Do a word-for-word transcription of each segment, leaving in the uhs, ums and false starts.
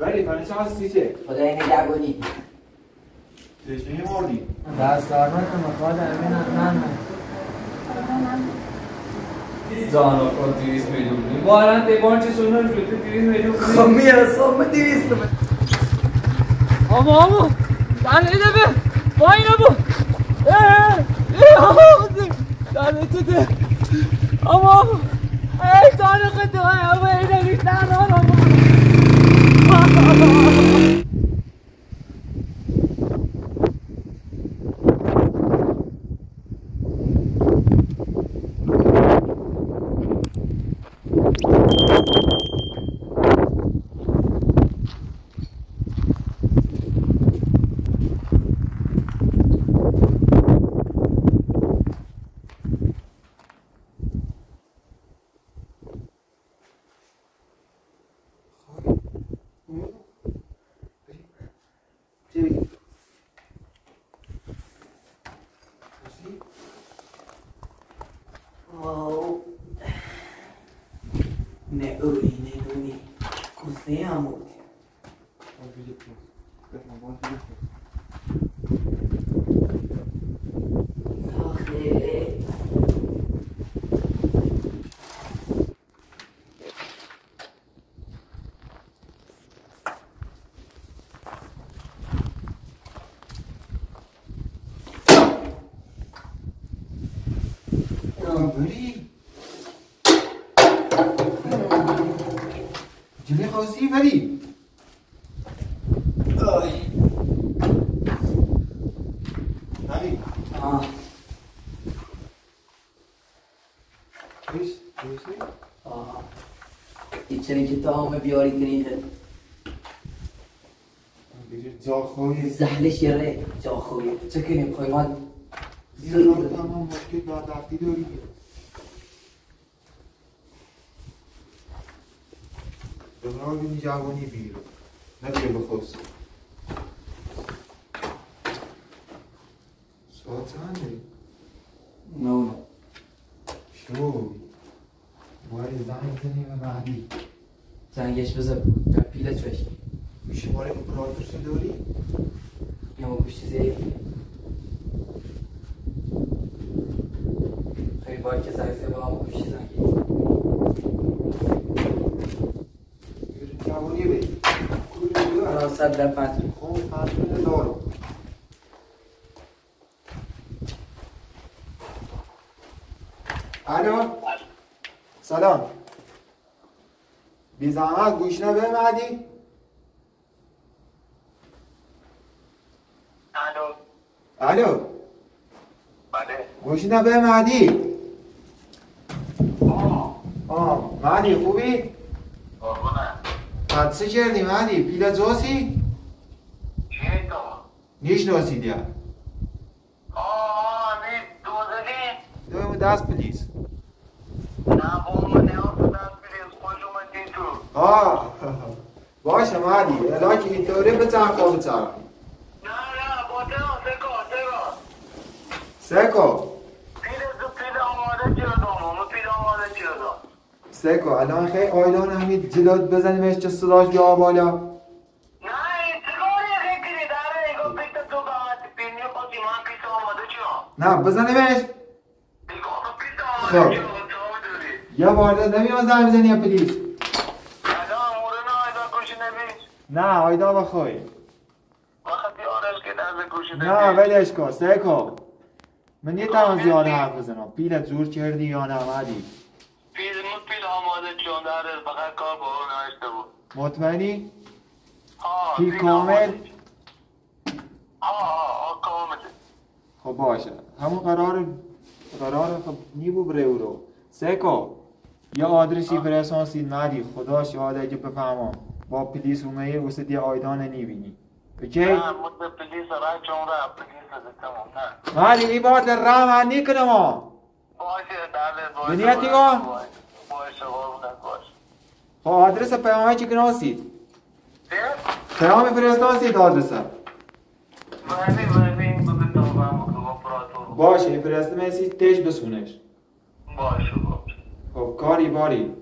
ولی پنش از سیچه خدای نگهبانی تشنه مردی دست دارمت مخواد امین اتمن زانا کن دیویز میلیونی بارن ببان چه سنون شده دیویز میلیونی خب میرسام دیویز تومن آما آما در ایده به با اینه با اه اه آما در ایده ده آما آما ای تانقه دوه آما اینه ریتن آن آما همه بیاری کنید جا خویی زهلش یره جا خویی چه کنیم خواهیمان زیر رابطه همه مشکل در درختی داری دقیقا بینی جوانی بیرون نبیره بخواست ساعت چنده؟ نو شو باید زنگ کنیم مهدی زنگش بذار در پیلت بشی شماره اپراتورشی داری؟ یا ما گوش چیزی هایی خیلی باری که زرفه با همه گوش چیز هایی جوانی بگی هراسد در پنج خب پنج دارم الو سلام بی زحمت گوش نبه مهدی؟ الو الو بله گوش نبه مهدی؟ آه آه مهدی خوبی؟ قربونم حدسه کردی مهدی؟ پیلت زوسی؟ چیه تو؟ نیشناسی دیا آه نه دوزدی؟ دویمو دست پلیز نه بابا نه آه باشه مهدی علاکی اینطوره بچرخ با بچرخ نه نه با تران سکو تران سکو پیلتو پیل آماده چیردام همون پیل آماده چیردام سکو الان خیلی آیدان همین جلاد بزنیمش چه صداش بیا بالا نه این چکاری خیلی داره ایگو پیلتو تو باید پیلنی خودی من پیلتو آماده چیردام نه بزنیمش ایگو پیلتو آماده چیردام یا بارده نمیمون زن بزنی یا پلیز نه آیدا بخوی وقت بیارش که نزد گوشی دیگه نه ولیش کن سه کن من یه تمام زیاده حرف بزنم پیلت زور کردی یا نه مهدی پیلمون پیل آماده چون داره بخیر کار با اون ناشته بود مطمئنی؟ آه پیل کامل؟ آه آه کامل خب باشه همون قرار قرار خب نیبو بره او رو سه کن یه آدرسی فرسانسی مهدی خدا شهاده که بفهمم با پلیس اومه یه وسط یه آیدان نیبینی اوکی؟ نه مطمئن پلیس را چون را پلیس را دستم نه مهدی این باید را من نیکنم ها باشه داره باشه دنیتی کن؟ باشه قربونت باشه خب آدرس پیامه چی کناسید؟ چه؟ پیام فرستانسید آدرس هم مهدی مهدی این بودتا هم اپراتور باشه این فرستانسید تش بسونش باشه باشه خب کاری باری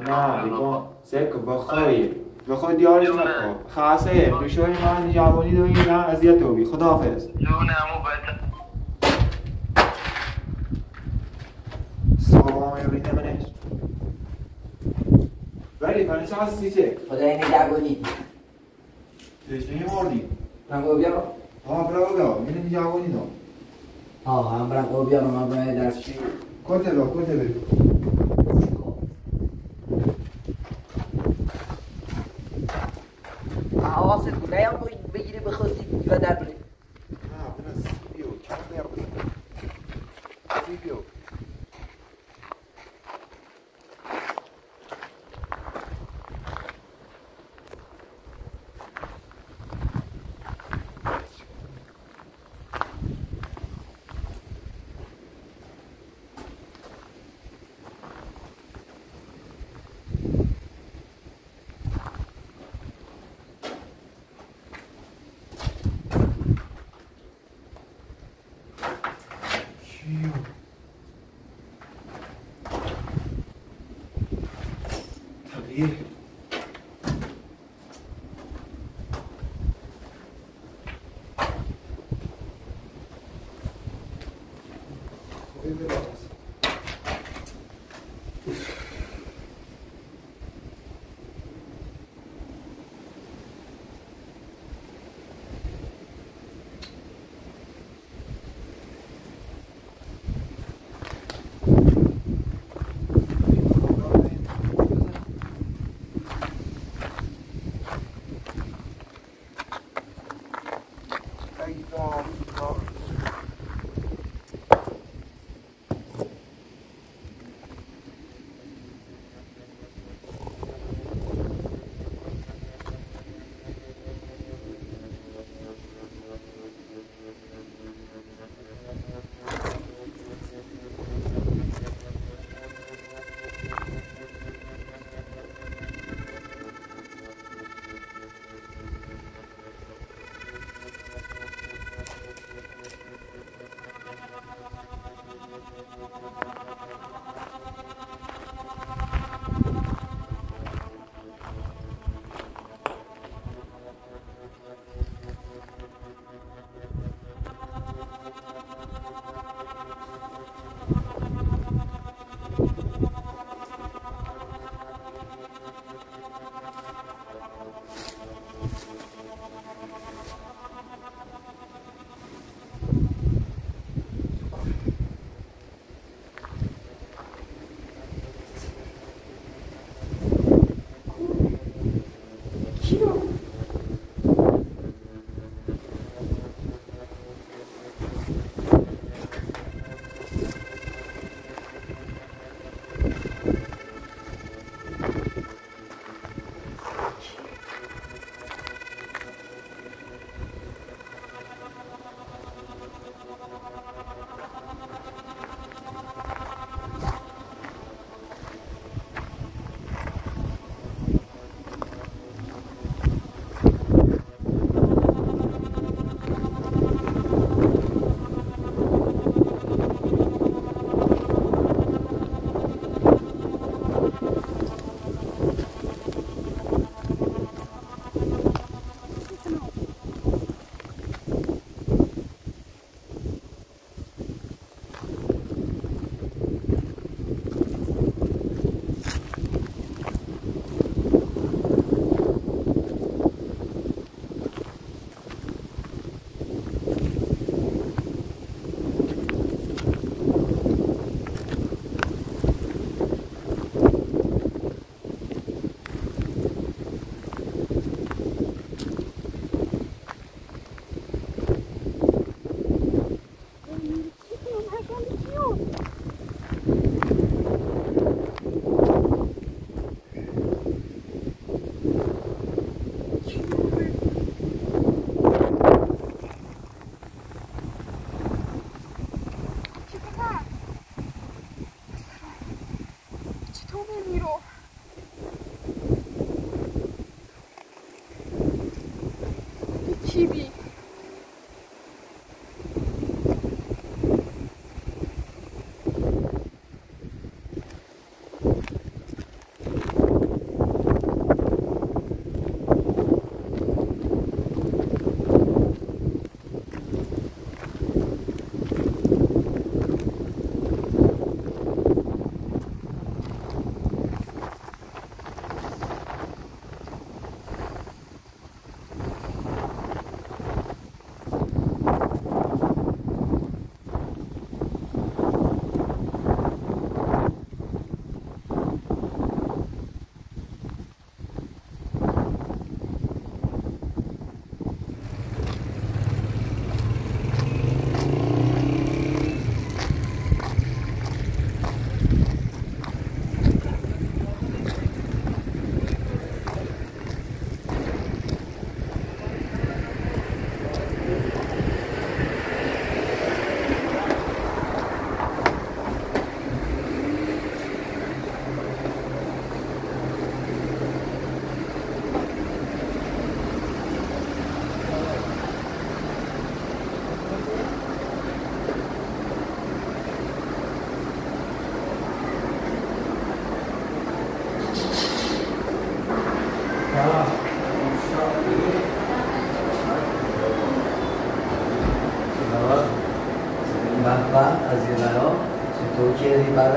نه بگو سکو بخوری بخوری دیارش نکو خاصه بشوری من جوانی دویی نه عذیت رو بی خداحافظ جونه امو باید سلام علیکم منش ولی فرنسا هستی چه؟ خدا اینه جوانی تشنهی مردی؟ نگو بیارم آه برای بیارم اینه جوانی دارم آه هم برای بیارم هم برای درسشی کته با کته بگو حواست بود نه هم بگیری بخواستی و در بری نه بنا سی بیو کم در بری سی بیو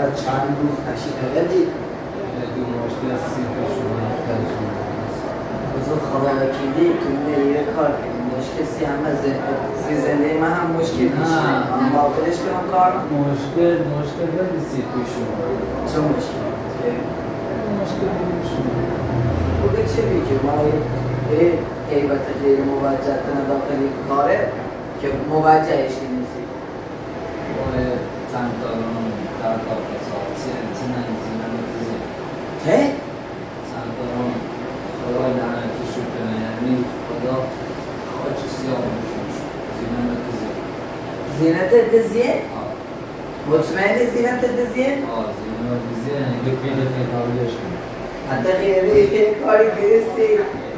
بعد چند روز تشریف آوردی دو مشکل سی پرسونا داشتیم. بزرگ خبر کردی که من یه کار کردم مشکل سی هم از سی زنده من هم مشکل میشه. اما اولش که من کار مشکل مشکل داری سی پرسونا. چه مشکل؟ مشکل پرسونا. ولی چه میگی ما یه ای باتری مواجه تنباقی کاره که مواجهش کنیم. سنت دارم در کافه سازی انتنه انتنه انتزی که؟ سنت دارم خدای لعنتی شد کنه یعنی خدا خواهی چه سیاه میشون شد زینه انتزی زینت انتزیه؟ آه مطمئنی زینت انتزیه؟ آه زینه انتزیه یک بیده که کاریش کنه حتی خیلی که کاری گریستی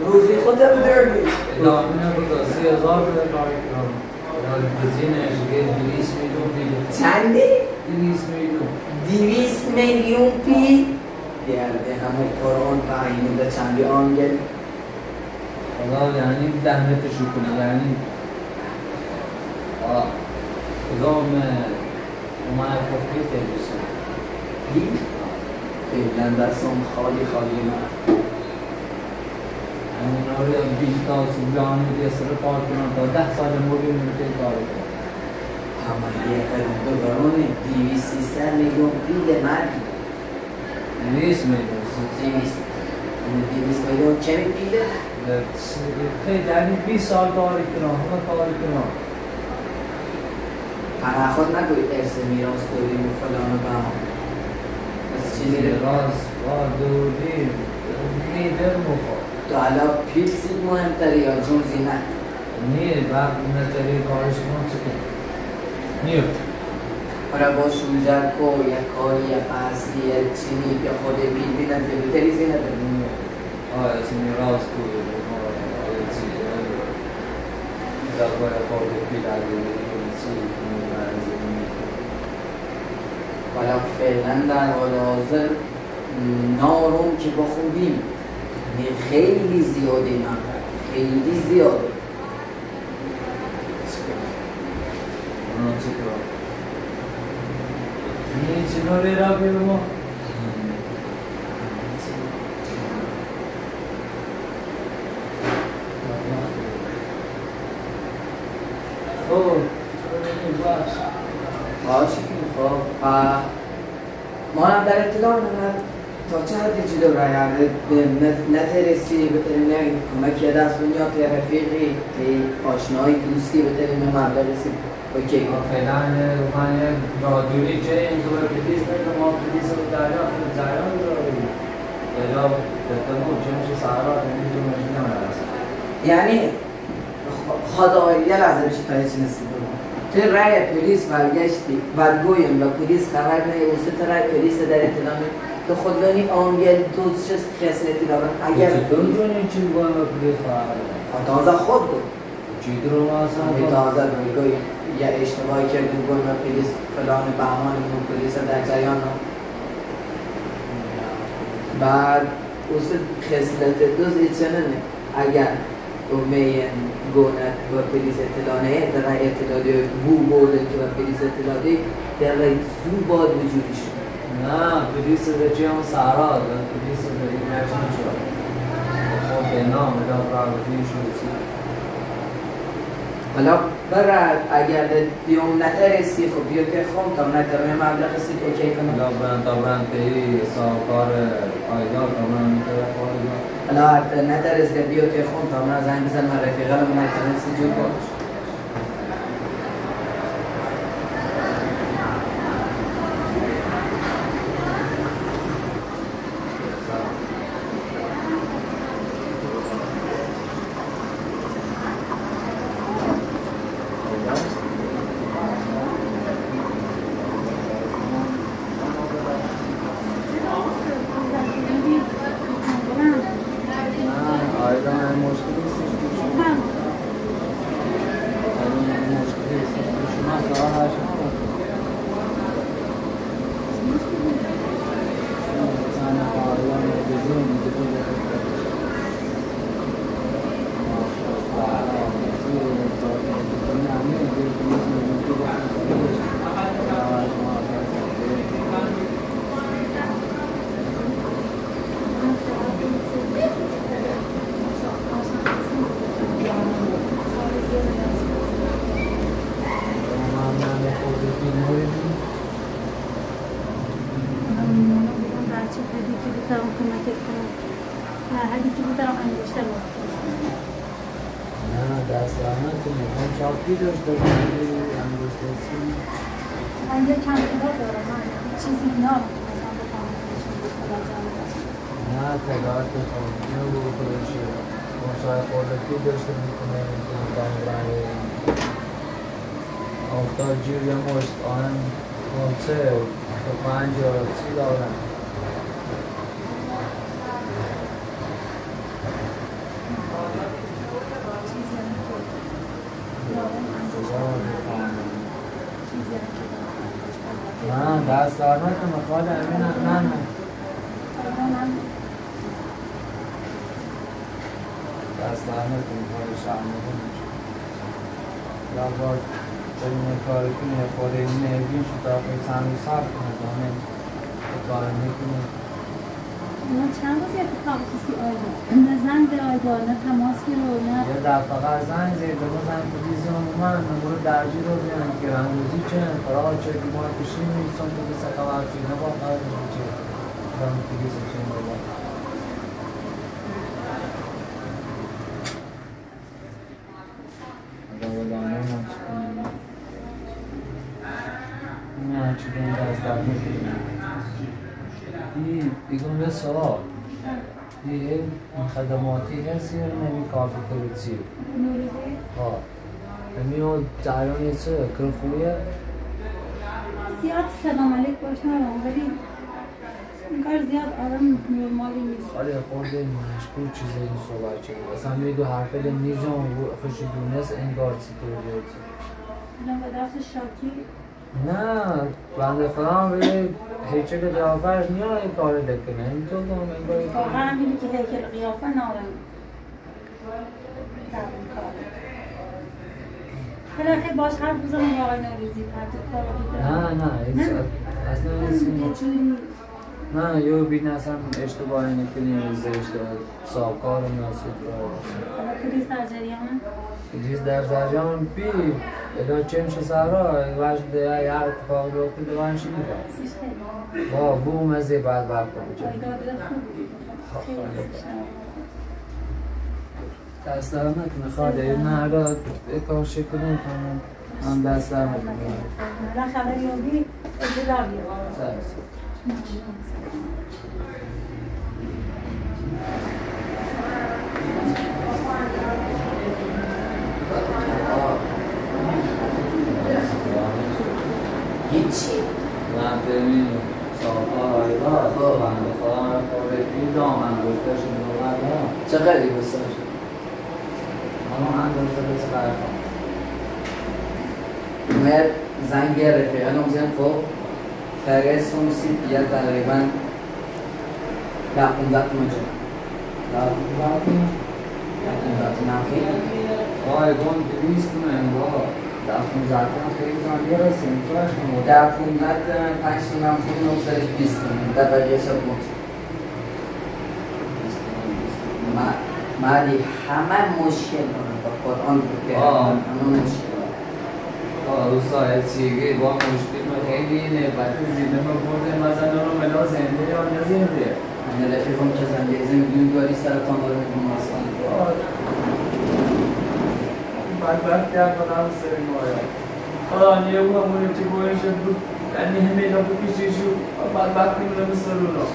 روزی خود رو درمی ادامینه بودا سی هزار بوده کاری کنم بزینه اشگه دویست میلیون پیلی چندی؟ دویست میلیون دویست میلیون پیلی؟ دیرده همه قرآن و عینده چندی آنگل خدا یعنی دهنتشو کنه یعنی خدا اومه خبکی تیلیسون این؟ پیلن دستان خالی خالی من من رو یک بیلتا و سبلان رو دیگه سر پار کنم تا ده سال موری منتقل کاری کنم همه یه خرمتو برونه دیوی سی سر میلیون پیل مردی دیویس میلیون دیویس دیویس میلیون چه می پیله؟ خیلی درمی بی سال کاری کنم همه کاری کنم پره خود نگوید ارس میراس دوریم و فلان و بهم از چیزی راز با دوریم میدرم و خود تو حالا پیل سید مهمتره یا جون زینت؟ نیه بعد مهمتره کارش کنم چه کنم نیه حالا با شوجر کو یا کاری یا پرسی یا چینی یا خود بیل بیلن که بیتری زینت نیه آه اسمی راست کوی یا چیلی در باید خود بیل اگر بیل چیلی کنی برزی نیه حالا فعلا در حال حاضر نارم که بخوبیم خیلی زیاده من خیلی زیاده اونا چه کار؟ این چینا رو را بیرو ما؟ خوب باش خوب ما هم در اطلاع نمید تا چه حدی جلو را یعنی نترسی بترین نه کمکی دست دنیا که رفیقی که آشنایی دوستی بترین نه مرده رسی اوکی فعلا من یک رادیوی که اینطور پلیس میدونم ما پلیس رو دریا خود جریان داریم یا بتنو جمش سهرات میدونم مجید نمرسیم یعنی خدا یه لحظه بشه تا هیچی نسی برون تو رای پلیس برگشتی برگویم و پلیس خبر نه اوسه تا رای پلیس در اطلامی که خودمانی آنگل دوز چه خسنتی دارن اگر دون کنی چی بگویم و پلیس خواهر تازه خود گویم چی در رو ماسم بگویم تازه بگویم یا اشتباهی کردیم گویم و پلیس فلان بهمان اون پلیس در جریان هم بعد اوسه خسنت دوز ایچه ننه اگر گویم گوند و پلیس اطلاع نه در رای اطلاع دیو بو بودن که و پلیس اطلاع دی در رای زو باد وجودی شد نه پلیس در چه هم سهرا در پلیس در این مرچن شد خب به نام در پرابطین شد حالا برد اگر دیوم نترسی خب دیو که خون تا نترمه مبلغ سید اوکی کنم دا برند دا برند بهی ساکار آیدار تا من میتره خواهدیم حالا نترسی دیو که خون تا من زنگ بزن من رفیقه رو نترسی جو کنش Thank you. هذه الكمبيوتر وأنا بشتغل. أنا داستانات میخوام شاپی داشته باشم، اندوسترسی. من یه چند تا دارم، من چیزی نام مثلا بکنم نه تلاش میکنم، نه وقوعشی، مسائل خودتی داشته میکنم، میکنم برای آفتالجی یا ماست آن کنسر تا پنج یا سی دارم. من دست دارمت مخواد امین هم من هم دست دارمت مخواد شعمده میشه یا باید این کار کنی خود این نهبین شد در خیلی سمی صرف کنه دامه کار میکنی ما چند روز یک کار کسی آیده نه زنگ در آیده نه تماس گیرو نه یه دفعه زنگ زیده ما زنگ که بیزیم من نمورو درجی رو بیان که رموزی چه انقرار چه بیمار کشیم نیستم که بسه خبر چه نه با خبر چه چه رمو که بیزیم چه با با نه چه دیم دستر میکنیم بگم به سوال این خدماتی هستی یا نمی کافی کرد چی؟ نوریزی؟ ها امی اون جایرانی چه؟ کرفویه؟ زیاد سلام علیک باش نارم ولی این کار زیاد آرام نرمالی نیست آره خورده این مشکل چیزه این صحبت چه بود اصلا می دو حرفه ده نیزه اون خوشی دونست انگار چی کرده چی؟ بودم به درست شاکی؟ نه بنده خودم ولی هیچه که قیافهش میاره این کار دکنه این تو کنم این کاری کنم واقعا هم بیدی که هیچه قیافه نارم در این کاره خیلی خیلی باش هر بزن واقع نوریزی پرده کار بیدارم نه نه اصلا این نه یو بیدن اصلا اشتباه نکنی روزه اشتباه ساکار و ناسید را کدیس در جریان؟ کدیس در جریان بی ایلا چمش سهرا وجد یه اتفاق بیفته دوانشی میکنم با بوم از زیبت برکنم جایگاه دل خوب خیلی شما دست درمت میخواد نه را کار شکل نمی کنم هم دست درمت میکنم نه خبری رو بی اجلا بیرم Thank you. فرسون سیپیا تقریبا در پونزده مجرد در پونزده نخیلی آی گون دویست مهنگاه در پونزده نخیلی زنگی رسیم چوش نمو در پونزده پنج نخیلی نوستش بیست مهنگ در بقیه شد مجرد مهدی همه مشکل دارم با قرآن بکرم همه مشکل روسای چیگه با مشکل خیلی نبتی زیده ما بردیم از انا رو ملا زنده یا نزنده من رفیقم که زنده زندگیم دواری سرطان داره میکنم اصلا بدبخت کرد بادم سر مایا آن یه او همونیم که باید شد بود یعنی همه اینا بکشیشو بدبخت میمونه به سرورا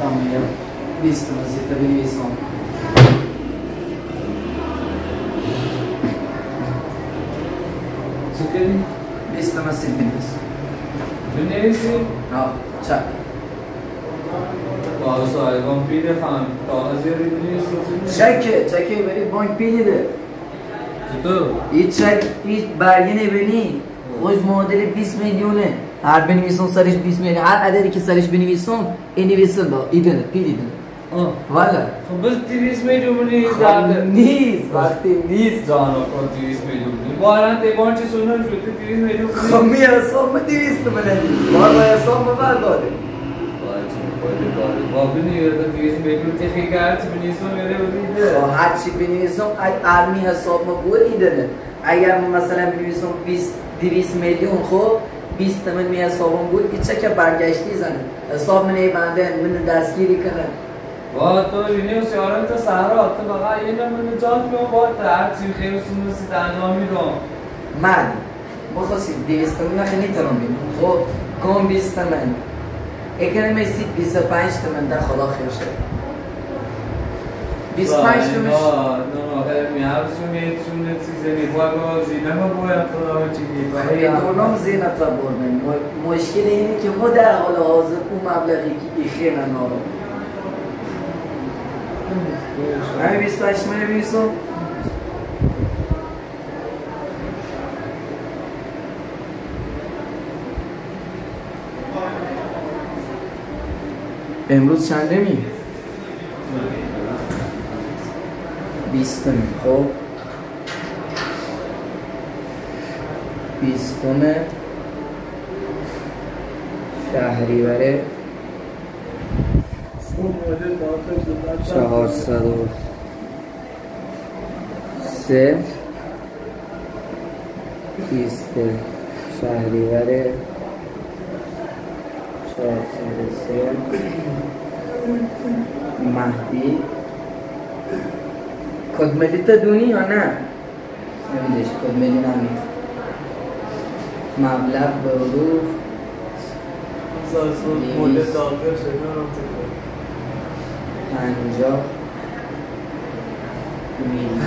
تا میگم بیست روزی تا بینیسان چکلی؟ بیست مسیل بینیست بینیستی؟ نه چک با سایگان پیده فهم کاغذی رو بینیست چکه چکه بری بانک پیده چطور؟ این چک این برگه نبینی خوش معادل بیست میلیونه هر بینیسون سرش بیست میلیونه هر عددی که سرش بینیسون این نویسون با ایدونه پیدیدونه والا خب بس دویست میلیون نیست درده نیست وقتی نیست جانا کن دویست میلیون نیست بارن دیبان چه سنان شده دویست میلیون نیست خب می حساب ما دویست منه نیست بار با حساب ما برداره باید چون بایده داره بابی نیرده دویست میلیون که خیلی هرچی بینیسون میره بودیده خب هرچی بینیسون ارمی حساب ما بود ایدنه اگر ما مثلا بینیسون دویست میلیون خب بیست من می حسابم بود که چه که برگشتی زنه حساب منه بنده منو دستگیری کنه واتو یونیوس یارم تا صحرا تو فقط یه نمونه جات میون وات هرچی خیلی سونوسی تنها میرم من بخواستید دویستمون نخیلی ترم بینم خب کم بیست من اکنم ایسی بیست و پنج تمن در خدا خیر شد بیست و پنج تمنش می هرسون یه چون چیزه میخواه زینه ما باید خدا ما چی گیه دونم زینه تا بردن مشکل اینه که ما در حال حاضر اون مبلغی که ایخیر ننارم همین بیست و هشت منه بیستم امروز چنده می؟ بیستم خب بیستم شهریوره چهارصد و سه بیست شهریوره چهارصد و سه مهدی کدملی تا دونی یا نه؟ نمیدش کدملی نمید مبلغ به حروف بیست پنجاه میلیون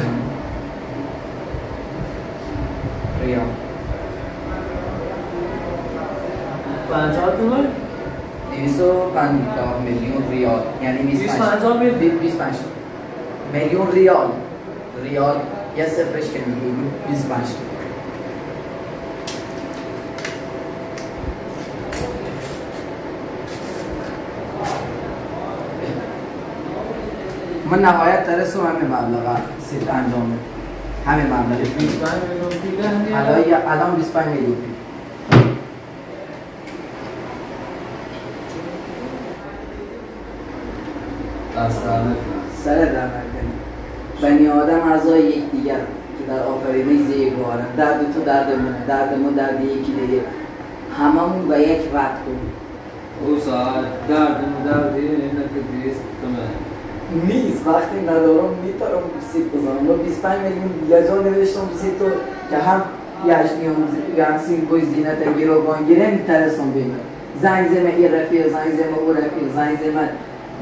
ریال پنجاه تومن؟ دویست و پنجاه میلیون ریال یعنی بیست پنجاه میلیون بیست پنجاه میلیون ریال ریال یه صفرش که میلیون بیست پنجاه من نهایت ترسو همه مبلغ سیت انجامه همه مبلغ بیست و پنج میلیون پیده الان بیست و پنج میلیون پیده سر در نکنی بنی آدم اعضای یک دیگر که در آفرینش یک بارند درد تو درد من درد من درد یکی دیگر هممون به یک وقت کنیم او ساعت درد من درد اینکه دیست کنم نیست وقتی ندارم میتارم سیت بزنم و بیست و پنج میلیون دیگه جا نوشتم سیتو که هم یشنی هم سینگوی زینت گیر و بانگیره میترسم بینم زنگ زمه این رفیه زنگ زمه او رفیه زنگ زمه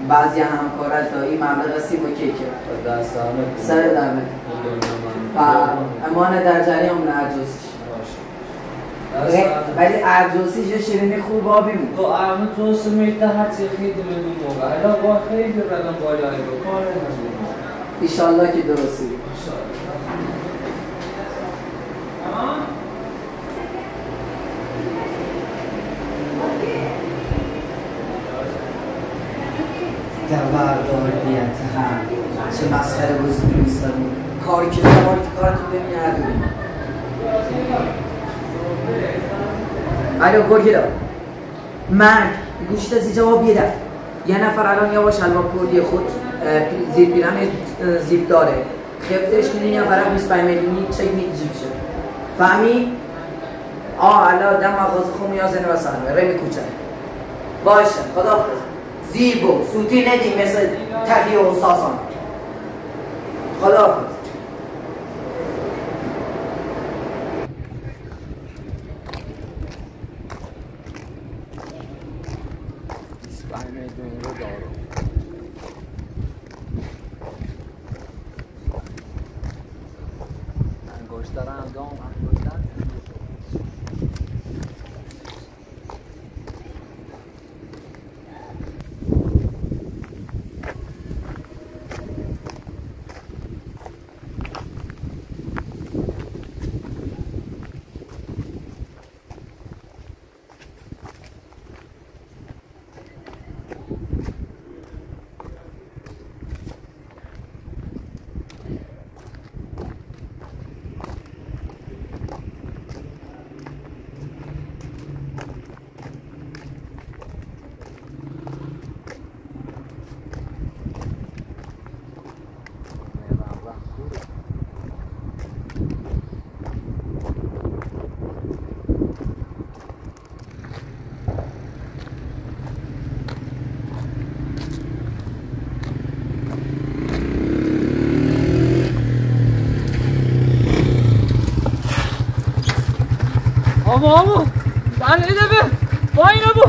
بعضی همکارت تا این مبلغ سیم و که کرد سر درمه و امان در جریان من عرجوسیش ولی عرجوسیش یه شیرینی خوب آبی بود تو عرمه تو سمیده هرچی خیلی دلونی موقع الان با خیلی بردم بالایی با کاره نجمه ایشالله که درستی دورداردیت هم چه مسخره بزرگی نیستم کاری که کاری که کارتون ببینه هر دونیم الو گرگی دا مرگ گوشت از اینجا بیده یه نفر الان یا با شلوار کردی خود زیر پیرم زیب داره خفتش کنین یا فرق بیست و پنج میلیونی چک میگی زیب شد فهمی؟ آه الان دم مغازه خون یا زنه و سهنوه رمی کوچه باشه خداحافظ زیبو سوتی ندیم مثل تقیه و ساسان خداحافظ Ama ama ben edemem. Bayna bu.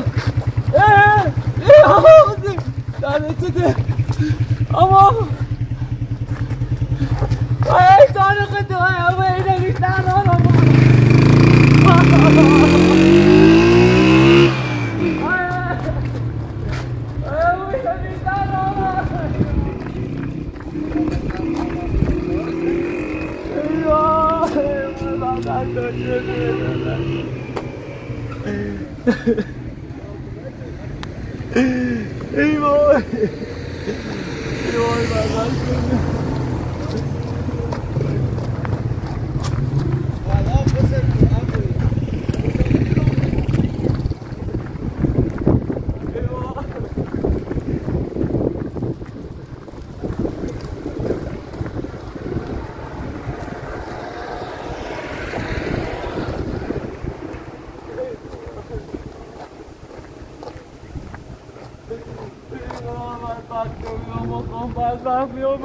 Eee. Eee. Ben etede. Ama ama. Ay tanrı kıdı. Ama edelim. Ama ama. Ey boy. Ey boy baba. Valla bu sefer abi. Ey boy. Yo ben baktırmıyorum ya.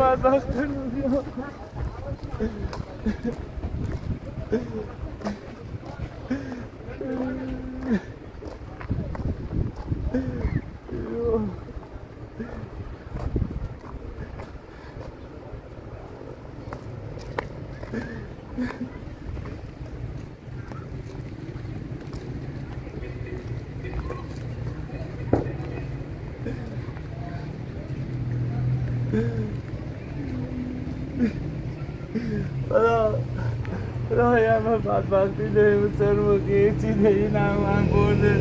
بدبختی داریم سرموکی ایچی داریم من برده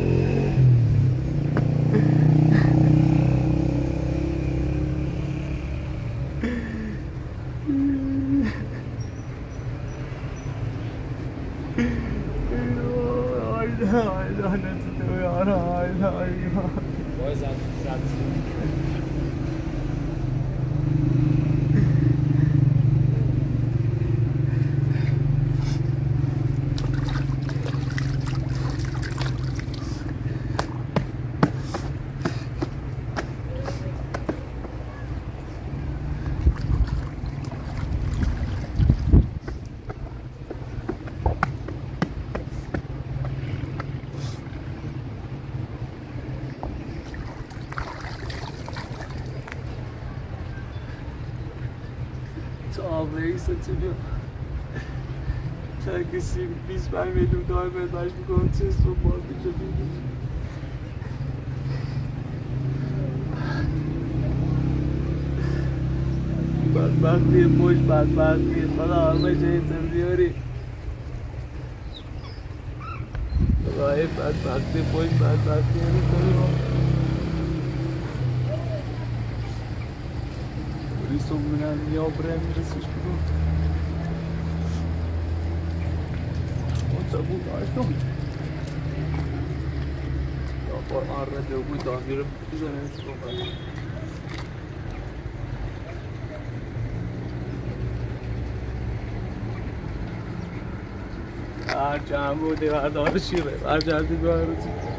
آیدا آیدا نتو تو یارا آیدا آیدا بای زد زد ablayı satılıyor. Herkesi biz vermedim daha mesaj bu konu test toplantıca bildik. Badbahtıyım, boş badbahtıyım. Bana almacayı tanıyorum. Bana hep badbahtıyım, boş badbahtıyım. Isso minha minha obra me ressuscitou. Onça bu açtım. Ya var arada bu da girip üzerine çıkıyor. Arcam bu divarda arşiv. Arcam divarda.